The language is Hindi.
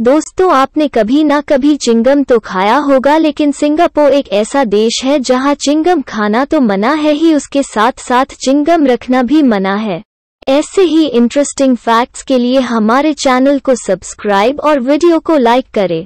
दोस्तों, आपने कभी ना कभी चिंगम तो खाया होगा, लेकिन सिंगापुर एक ऐसा देश है जहां चिंगम खाना तो मना है ही, उसके साथ साथ चिंगम रखना भी मना है। ऐसे ही इंटरेस्टिंग फैक्ट्स के लिए हमारे चैनल को सब्सक्राइब और वीडियो को लाइक करें।